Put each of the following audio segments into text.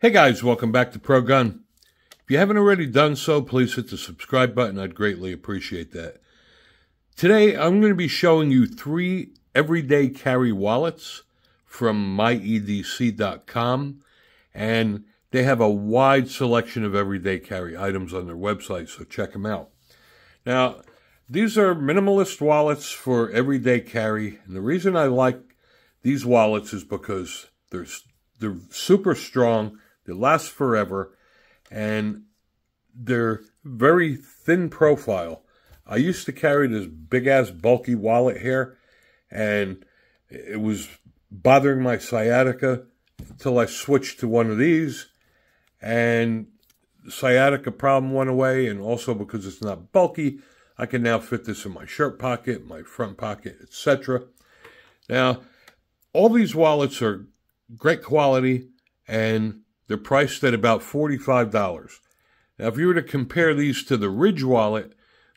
Hey guys, welcome back to Pro Gun. If you haven't already done so, please hit the subscribe button. I'd greatly appreciate that. Today, I'm going to be showing you three everyday carry wallets from myedc.com, and they have a wide selection of everyday carry items on their website, so check them out. Now, these are minimalist wallets for everyday carry, and the reason I like these wallets is because they're super strong, they last forever, and they're very thin profile. I used to carry this big-ass bulky wallet here, and it was bothering my sciatica until I switched to one of these, and the sciatica problem went away, and also because it's not bulky, I can now fit this in my shirt pocket, my front pocket, etc. Now, all these wallets are great quality, and they're priced at about $45. Now, if you were to compare these to the Ridge wallet,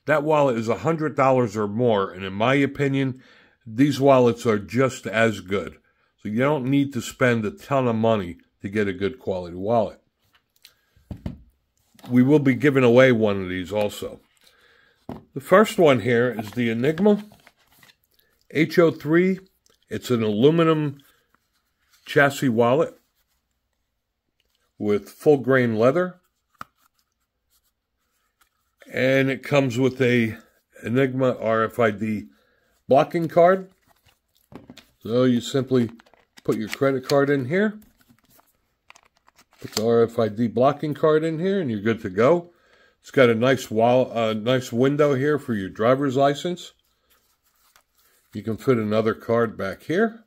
that wallet is $100 or more, and in my opinion, these wallets are just as good. So you don't need to spend a ton of money to get a good quality wallet. We will be giving away one of these also. The first one here is the Enigma H03. It's an aluminum chassis wallet with full grain leather, and it comes with a Enigma RFID blocking card. So you simply put your credit card in here, put the RFID blocking card in here, and you're good to go. It's got a nice nice window here for your driver's license. You can fit another card back here.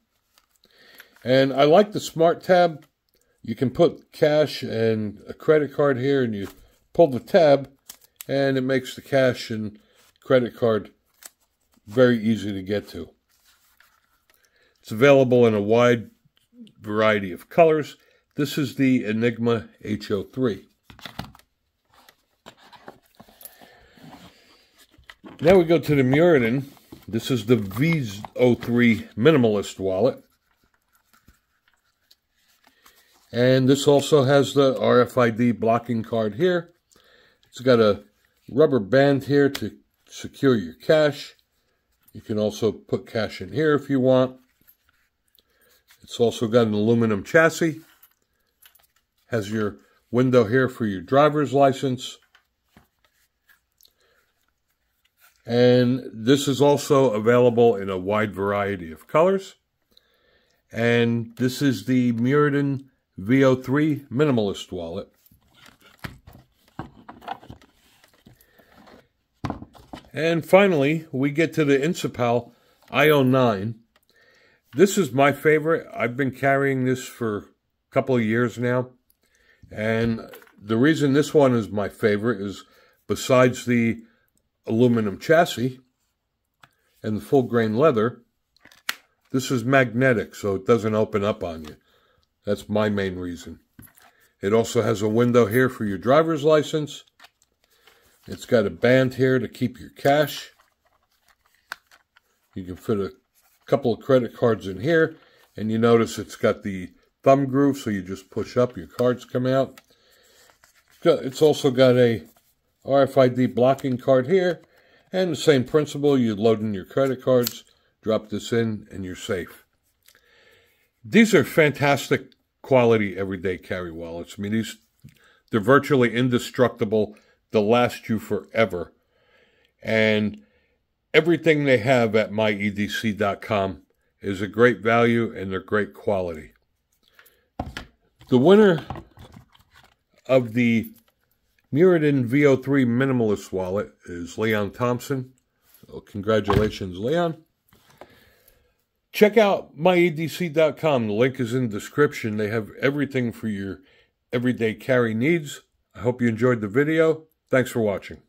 And I like the smart tab. You can put cash and a credit card here, and you pull the tab, and it makes the cash and credit card very easy to get to. It's available in a wide variety of colors. This is the Enigma H03. Now we go to the Muradin. This is the V03 minimalist wallet. And this also has the RFID blocking card here. It's got a rubber band here to secure your cash. You can also put cash in here if you want. It's also got an aluminum chassis. Has your window here for your driver's license. And this is also available in a wide variety of colors. And this is the Muradin V03 minimalist wallet. And finally, we get to the Incipal I-09. This is my favorite. I've been carrying this for a couple of years now. And the reason this one is my favorite is, besides the aluminum chassis and the full grain leather, this is magnetic, so it doesn't open up on you. That's my main reason. It also has a window here for your driver's license. It's got a band here to keep your cash. You can fit a couple of credit cards in here, and you notice it's got the thumb groove, so you just push up, your cards come out. It's also got a RFID blocking card here, and the same principle. You load in your credit cards, drop this in, and you're safe. These are fantastic quality everyday carry wallets. I mean, they're virtually indestructible. They'll last you forever. And everything they have at myedc.com is a great value, and they're great quality. The winner of the Muradin V03 minimalist wallet is Leon Thompson. So congratulations, Leon. Check out myedc.com. The link is in the description. They have everything for your everyday carry needs. I hope you enjoyed the video. Thanks for watching.